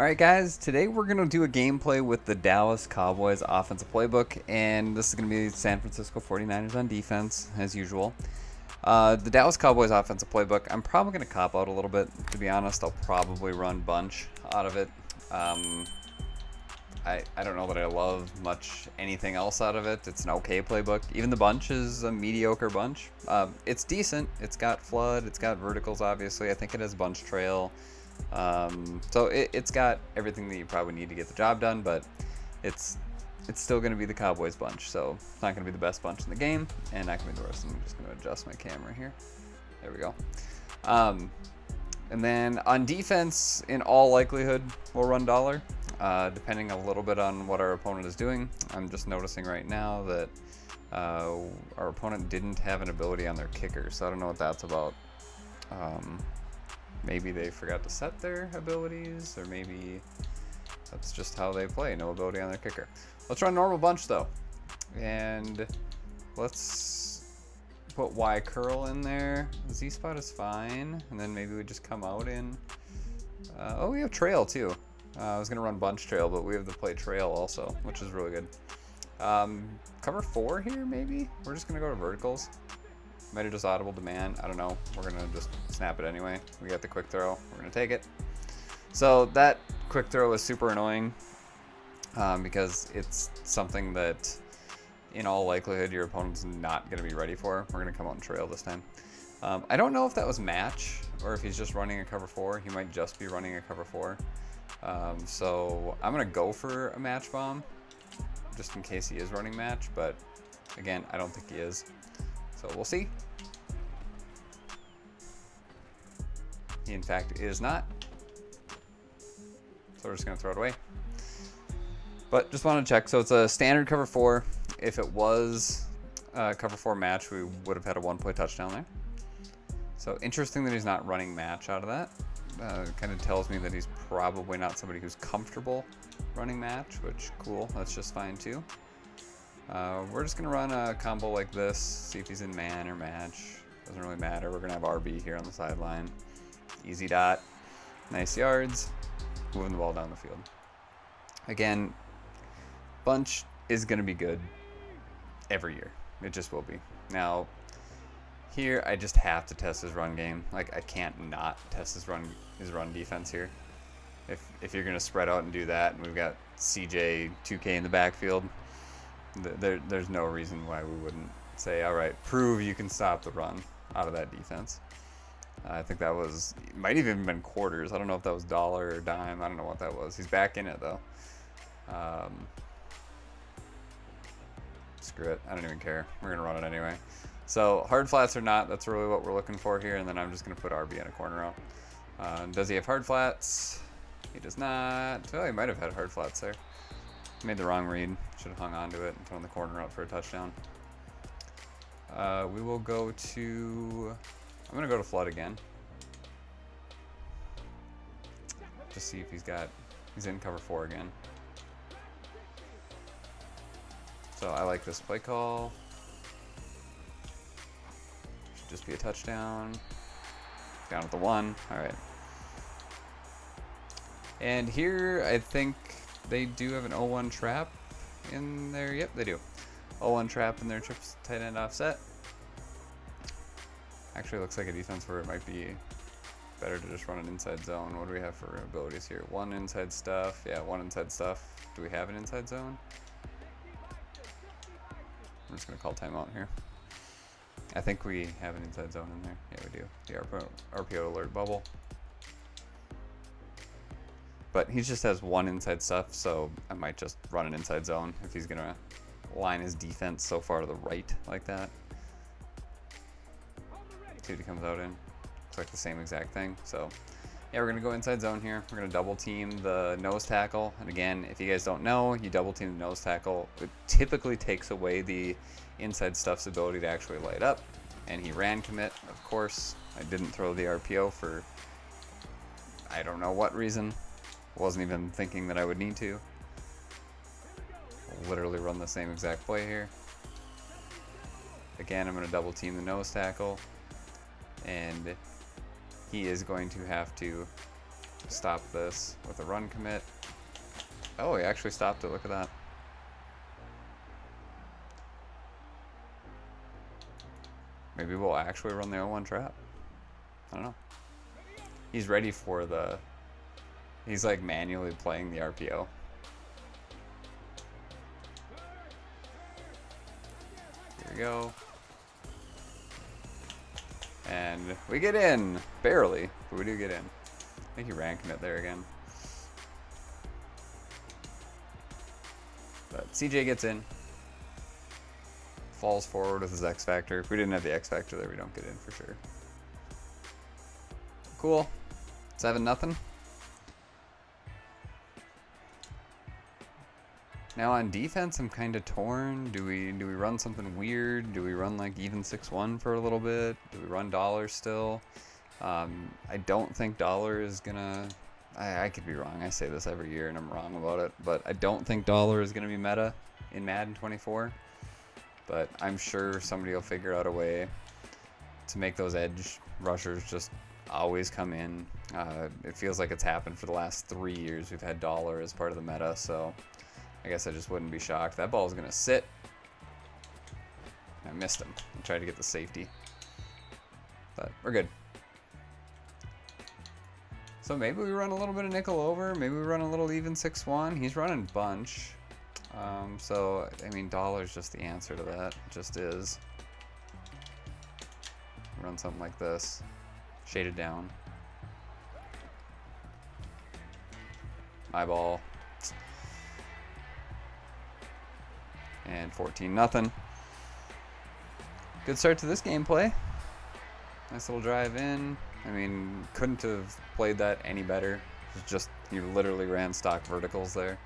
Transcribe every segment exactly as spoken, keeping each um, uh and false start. Alright guys, today we're going to do a gameplay with the Dallas Cowboys offensive playbook, and this is going to be San Francisco forty-niners on defense, as usual. Uh, the Dallas Cowboys offensive playbook, I'm probably going to cop out a little bit, to be honest. I'll probably run bunch out of it. Um, I, I don't know that I love much anything else out of it. It's an okay playbook. Even the bunch is a mediocre bunch. Uh, it's decent. It's got flood, it's got verticals obviously, I think it has bunch trail. Um, so it, it's got everything that you probably need to get the job done, but it's it's still going to be the Cowboys bunch, so it's not going to be the best bunch in the game, and not going to be the rest. I'm just going to adjust my camera here. There we go. Um, and then on defense, in all likelihood, we'll run dollar, uh, depending a little bit on what our opponent is doing. I'm just noticing right now that uh, our opponent didn't have an ability on their kicker, so I don't know what that's about. Um, Maybe they forgot to set their abilities, or maybe that's just how they play. No ability on their kicker. Let's run normal bunch though. And let's put Y curl in there. Z spot is fine. And then maybe we just come out in. Uh, oh, we have trail too. Uh, I was going to run bunch trail, but we have to play trail also, which is really good. Um, cover four here maybe? We're just going to go to verticals. Might have just audible demand, I don't know. We're gonna just snap it anyway. We got the quick throw, we're gonna take it. So that quick throw is super annoying um, because it's something that in all likelihood your opponent's not gonna be ready for. We're gonna come out and trail this time. Um, I don't know if that was match or if he's just running a cover four. He might just be running a cover four. Um, so I'm gonna go for a match bomb just in case he is running match, but again, I don't think he is. So we'll see. He in fact is not. So we're just gonna throw it away. But just wanna check, so it's a standard cover four. If it was a cover four match, we would have had a one play touchdown there. So interesting that he's not running match out of that. Uh, kind of tells me that he's probably not somebody who's comfortable running match, which cool, that's just fine too. Uh, we're just going to run a combo like this, see if he's in man or match. Doesn't really matter. We're going to have R B here on the sideline. Easy dot. Nice yards. Moving the ball down the field. Again, bunch is going to be good every year. It just will be. Now, here I just have to test his run game. Like, I can't not test his run his run defense here. If, if you're going to spread out and do that, and we've got C J two K in the backfield, There, there's no reason why we wouldn't say, all right, prove you can stop the run out of that defense. Uh, I think that was, it might even have been quarters. I don't know if that was dollar or dime. I don't know what that was. He's back in it, though. Um, screw it. I don't even care. We're going to run it anyway. So hard flats or not, that's really what we're looking for here. And then I'm just going to put R B in a corner out. Uh, does he have hard flats? He does not. Oh, he might have had hard flats there. Made the wrong read. Should have hung on to it and thrown the corner out for a touchdown. Uh, we will go to... I'm going to go to flood again. Just see if he's got... He's in cover four again. So I like this play call. Should just be a touchdown. Down at the one. All right. And here, I think... They do have an oh one trap in there. Yep, they do. oh one trap in their trips tight end offset. Actually, looks like a defense where it might be better to just run an inside zone. What do we have for abilities here? One inside stuff. Yeah, one inside stuff. Do we have an inside zone? I'm just going to call timeout here. I think we have an inside zone in there. Yeah, we do. The R P O alert bubble. But he just has one inside stuff, so I might just run an inside zone if he's going to line his defense so far to the right like that. See what he comes out in. Looks like the same exact thing. So, yeah, we're going to go inside zone here. We're going to double team the nose tackle. And again, if you guys don't know, you double team the nose tackle. It typically takes away the inside stuff's ability to actually light up. And he ran commit, of course. I didn't throw the R P O for I don't know what reason. Wasn't even thinking that I would need to. I'll literally run the same exact play here. Again, I'm going to double team the nose tackle. And he is going to have to stop this with a run commit. Oh, he actually stopped it. Look at that. Maybe we'll actually run the oh one trap. I don't know. He's ready for the... He's like manually playing the R P O. Here we go. And we get in. Barely. But we do get in. I think he ran commit there again. But C J gets in. Falls forward with his X Factor. If we didn't have the X Factor there, we don't get in for sure. Cool. seven nothing. Now on defense, I'm kind of torn. Do we do we run something weird? Do we run like even six one for a little bit? Do we run Dollar still? Um, I don't think Dollar is gonna. I, I could be wrong. I say this every year and I'm wrong about it, but I don't think Dollar is gonna be meta in Madden twenty-four. But I'm sure somebody will figure out a way to make those edge rushers just always come in. Uh, it feels like it's happened for the last three years. We've had Dollar as part of the meta, so I guess I just wouldn't be shocked. That ball is going to sit. I missed him. I tried to get the safety. But we're good. So maybe we run a little bit of nickel over. Maybe we run a little even six one. He's running bunch. Um, so, I mean, Dollar's just the answer to that. It just is. Run something like this. Shaded down. My ball. And fourteen nothing. Good start to this gameplay. Nice little drive in. I mean, couldn't have played that any better. It's just, you literally ran stock verticals there.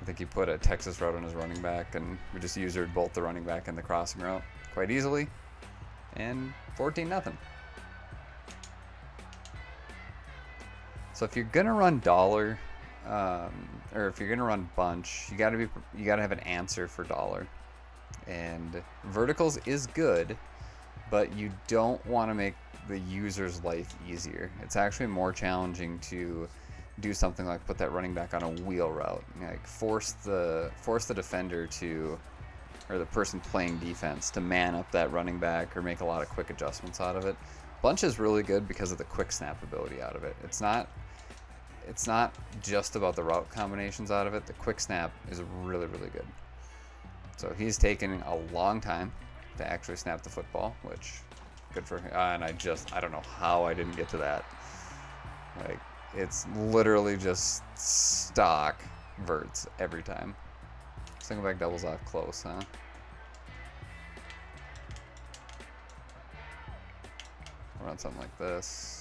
I think he put a Texas route on his running back, and we just usered both the running back and the crossing route quite easily. And fourteen nothing. So if you're gonna run Dollar, um, or if you're gonna run bunch, you gotta be, you gotta have an answer for Dollar. And verticals is good, but you don't want to make the user's life easier. It's actually more challenging to do something like put that running back on a wheel route, like force the force the defender to, or the person playing defense to man up that running back or make a lot of quick adjustments out of it. Bunch is really good because of the quick snap ability out of it. It's not. It's not just about the route combinations out of it. The quick snap is really, really good. So he's taken a long time to actually snap the football, which good for him. Uh, and I just, I don't know how I didn't get to that. Like, it's literally just stock verts every time. Single back doubles off close, huh? Run something like this.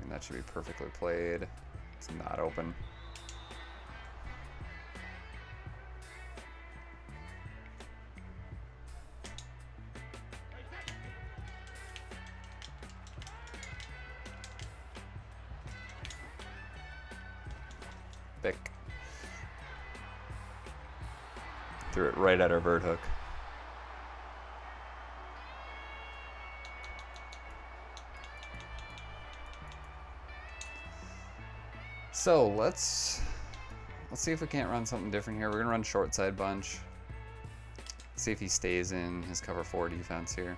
And that should be perfectly played. It's not open. Thick. Threw it right at our bird hook. So let's let's see if we can't run something different here. We're gonna run short side bunch. See if he stays in his cover four defense here.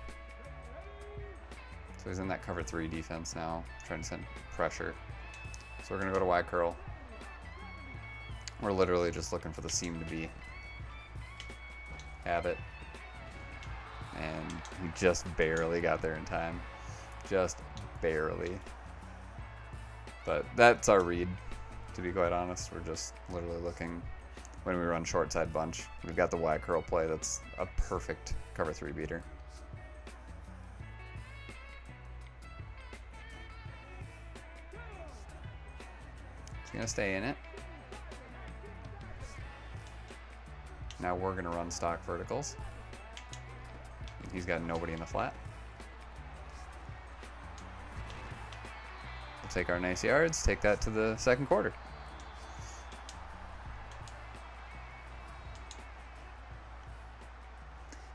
So he's in that cover three defense now, trying to send pressure. So we're gonna go to wide curl. We're literally just looking for the seam to be. Have it. And we just barely got there in time. Just barely. But that's our read. To be quite honest, we're just literally looking when we run short side bunch. We've got the wide curl play. That's a perfect cover three beater. It's gonna stay in it. Now we're gonna run stock verticals. He's got nobody in the flat. Take our nice yards, take that to the second quarter.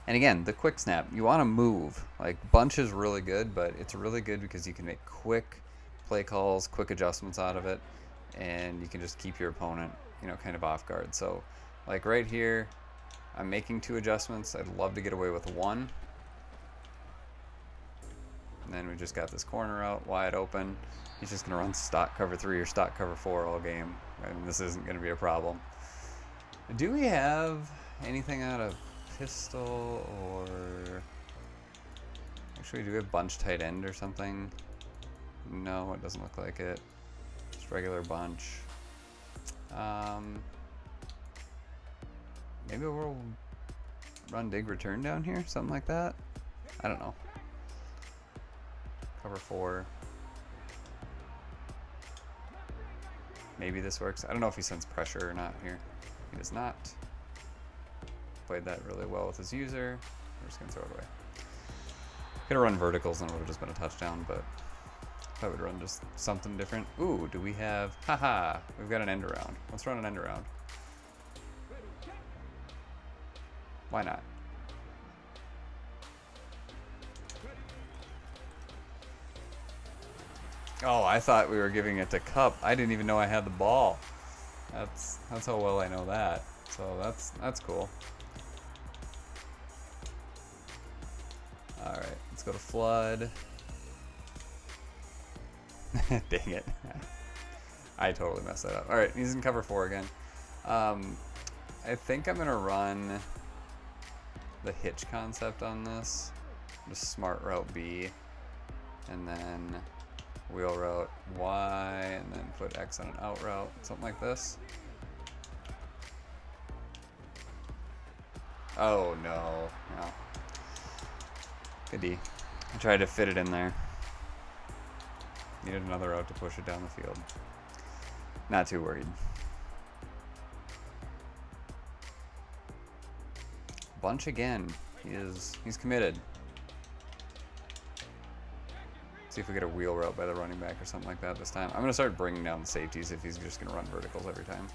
And again, the quick snap, you want to move. Like, bunch is really good, but it's really good because you can make quick play calls, quick adjustments out of it, and you can just keep your opponent, you know, kind of off guard. So like right here, I'm making two adjustments. I'd love to get away with one. And then we just got this corner out wide open. He's just going to run stock cover three or stock cover four all game, and this isn't going to be a problem. Do we have anything out of pistol or... Actually, do we have bunch tight end or something? No, it doesn't look like it. Just regular bunch. Um, maybe we'll run dig return down here, something like that. I don't know. Cover four. Maybe this works. I don't know if he sends pressure or not here. He does not. Played that really well with his user. We're just gonna throw it away. Could have run verticals and it would have just been a touchdown, but I would run just something different. Ooh, do we have? Haha, we've got an end around. Let's run an end around. Why not? Oh, I thought we were giving it to Cup. I didn't even know I had the ball. That's that's how well I know that. So that's that's cool. All right, let's go to flood. Dang it! I totally messed that up. All right, he's in cover four again. Um, I think I'm gonna run the hitch concept on this. Just smart route B, and then wheel route Y, and then put X on an out route, something like this. Oh no, no. Good D. I tried to fit it in there. Needed another route to push it down the field. Not too worried. Bunch again. He is, he's committed. See if we get a wheel route by the running back or something like that this time. I'm gonna start bringing down the safeties if he's just gonna run verticals every time.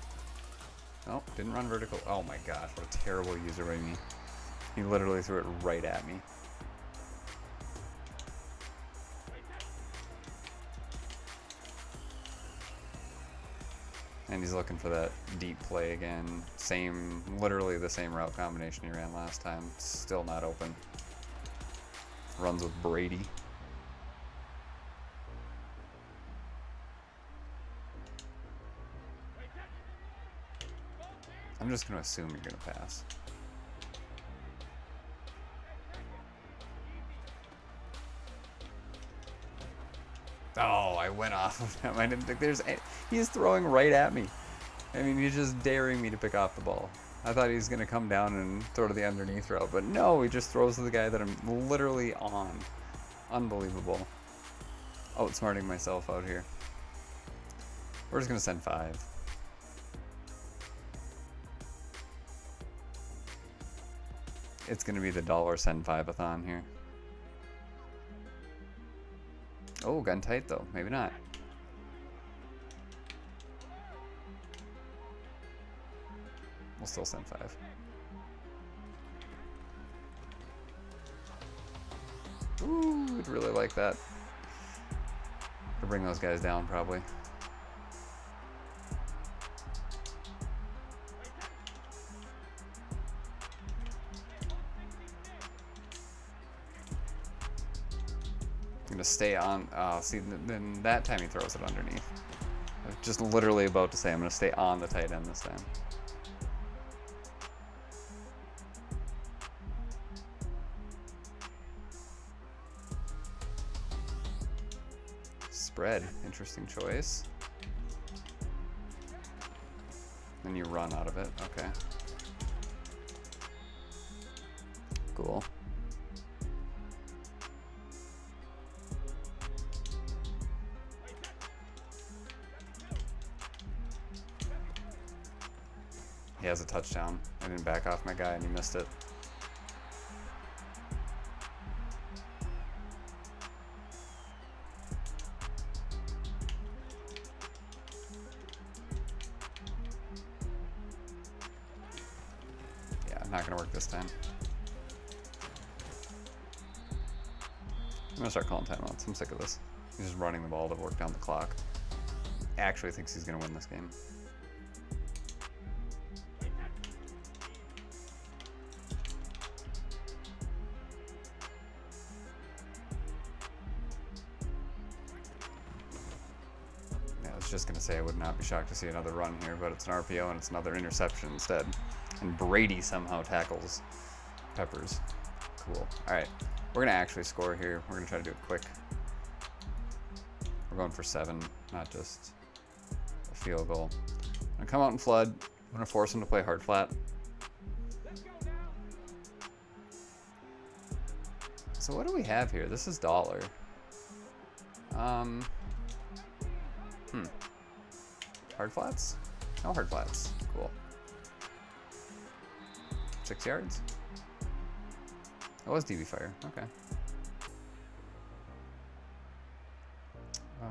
Nope, didn't run vertical. Oh my gosh, what a terrible user by me. He literally threw it right at me. And he's looking for that deep play again. Same, literally the same route combination he ran last time. Still not open. Runs with Brady. I'm just going to assume you're going to pass. Oh, I went off of him. I didn't think there's any. He's throwing right at me. I mean, he's just daring me to pick off the ball. I thought he was going to come down and throw to the underneath route, but no, he just throws to the guy that I'm literally on. Unbelievable. Outsmarting myself out here. We're just going to send five. It's going to be the dollar send five-a-thon here. Oh, gun tight though. Maybe not. We'll still send five. Ooh, we'd really like that. To bring those guys down, probably. Stay on. Oh, see, then that time he throws it underneath. I was just literally about to say I'm going to stay on the tight end this time. Spread. Interesting choice. Then you run out of it. Okay. Cool. He has a touchdown. I didn't back off my guy and he missed it. Yeah, not gonna work this time. I'm gonna start calling timeouts. I'm sick of this. He's just running the ball to work down the clock. Actually thinks he's going to win this game. Just going to say I would not be shocked to see another run here, but it's an R P O and it's another interception instead. And Brady somehow tackles Peppers. Cool. All right. We're going to actually score here. We're going to try to do it quick. We're going for seven, not just a field goal. I'm going to come out and flood. I'm going to force him to play hard flat. So what do we have here? This is dollar. Um... Hmm. Hard flats? No hard flats. Cool. Six yards? That was D B fire. Okay. Uh,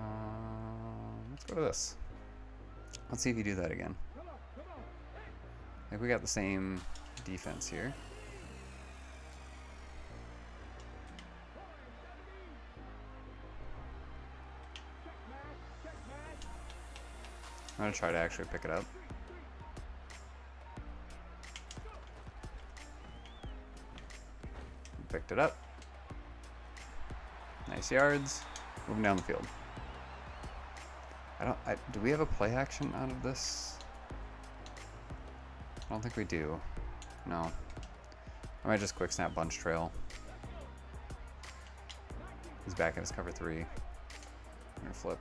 let's go to this. Let's see if you do that again. I think we got the same defense here. I'm going to try to actually pick it up. Picked it up. Nice yards. Moving down the field. I don't. I, do we have a play action out of this? I don't think we do. No. I might just quick snap bunch trail. He's back in his cover three. I'm going to flip.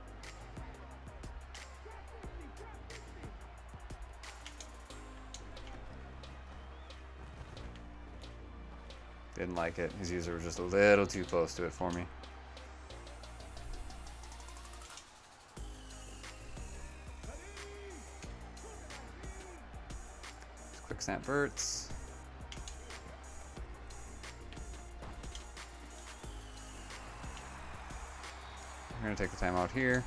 Didn't like it. His user was just a little too close to it for me. Quick snap verts. We're going to take the time out here,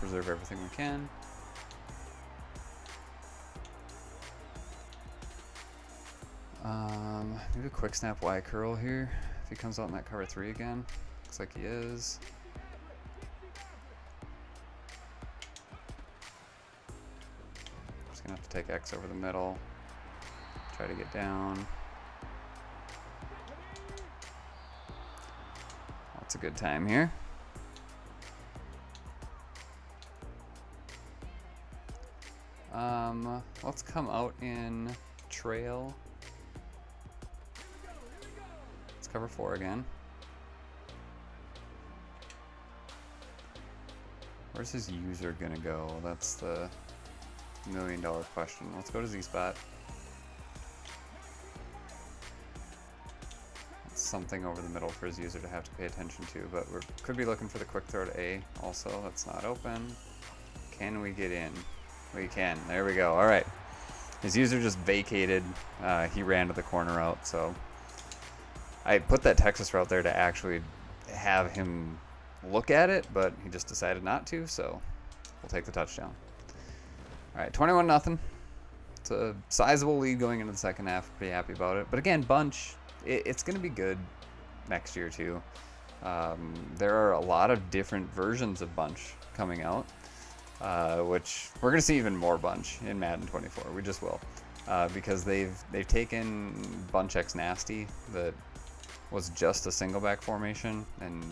preserve everything we can. Um, maybe a quick snap Y curl here. If he comes out in that cover three again, looks like he is. I'm just gonna have to take X over the middle. Try to get down. That's a good time here. Um, let's come out in trail. Cover four again. Where's his user gonna go? That's the million dollar question. Let's go to Z spot. That's something over the middle for his user to have to pay attention to, but we could be looking for the quick throw to A also. That's not open. Can we get in? We can. There we go. All right. His user just vacated. Uh, he ran to the corner out, so. I put that Texas route there to actually have him look at it, but he just decided not to, so we'll take the touchdown. All right, twenty-one nothing. It's a sizable lead going into the second half. Pretty happy about it. But again, bunch, it, it's going to be good next year too. Um, there are a lot of different versions of bunch coming out, uh, which we're going to see even more bunch in Madden twenty-four. We just will, uh, because they've they've taken Bunch X Nasty, the was just a single back formation, and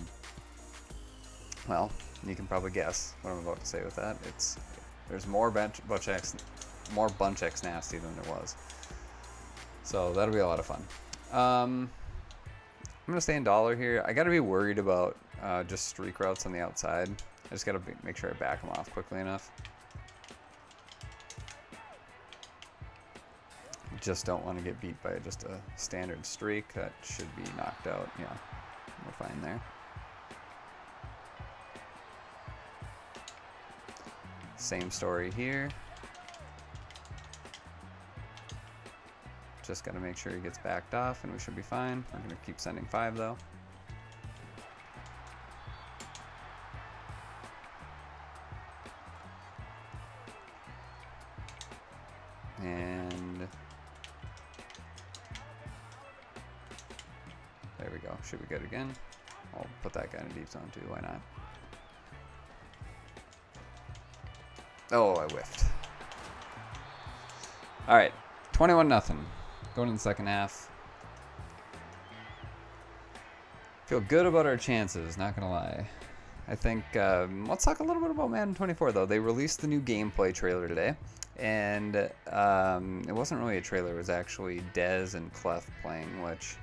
well, you can probably guess what I'm about to say with that. It's there's more bunch, bunch X, more bunch X nasty than there was, so that'll be a lot of fun. Um, I'm gonna stay in dollar here. I gotta be worried about uh, just streak routes on the outside. I just gotta be, make sure I back them off quickly enough. Just don't want to get beat by just a standard streak. That should be knocked out. Yeah, we're fine there. Same story here. Just got to make sure he gets backed off and we should be fine. We're going to keep sending five though. And there we go. Should we get it again? I'll put that guy in a deep zone too. Why not? Oh, I whiffed. All right, twenty-one nothing. Going in the second half. Feel good about our chances, not gonna lie. I think um, let's talk a little bit about Madden twenty-four though. They released the new gameplay trailer today, and um, it wasn't really a trailer. It was actually Dez and Cleth playing, which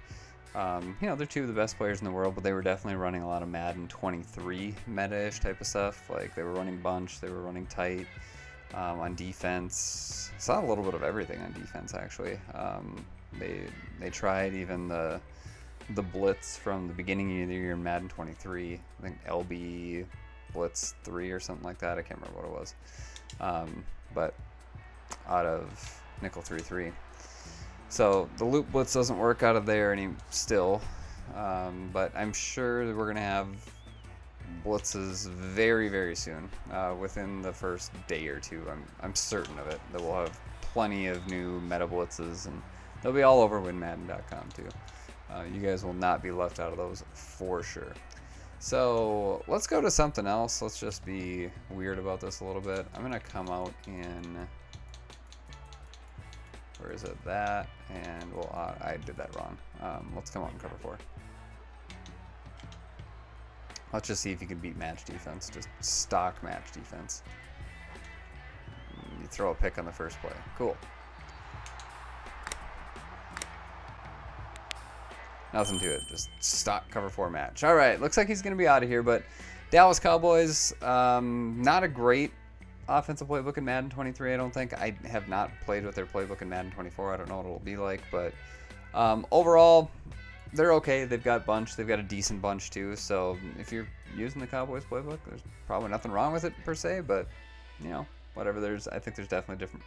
um, you know, they're two of the best players in the world, but they were definitely running a lot of Madden twenty-three meta-ish type of stuff. Like they were running bunch, they were running tight um, on defense. Saw a little bit of everything on defense actually. Um, they they tried even the. the blitz from the beginning of the year in Madden twenty-three. I think L B blitz three or something like that. I can't remember what it was. Um, but out of nickel three three. So the loop blitz doesn't work out of there any still. Um, but I'm sure that we're going to have blitzes very, very soon. Uh, within the first day or two, I'm, I'm certain of it, that we'll have plenty of new meta blitzes, and they'll be all over win madden dot com too. Uh, you guys will not be left out of those for sure. So let's go to something else. Let's just be weird about this a little bit. I'm gonna come out in, where is it, that, and well, uh, I did that wrong. Um, let's come out in cover four. Let's just see if you can beat match defense, just stock match defense. You throw a pick on the first play, cool. Nothing to it, just stock cover four match. All right, looks like he's going to be out of here, but Dallas Cowboys, um, not a great offensive playbook in Madden twenty-three, I don't think. I have not played with their playbook in Madden twenty-four. I don't know what it'll be like, but um, overall, they're okay. They've got bunch. They've got a decent bunch, too, so if you're using the Cowboys playbook, there's probably nothing wrong with it, per se, but, you know, whatever. There's, I think there's definitely different,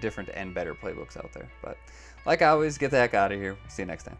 different and better playbooks out there, but like always, get the heck out of here. See you next time.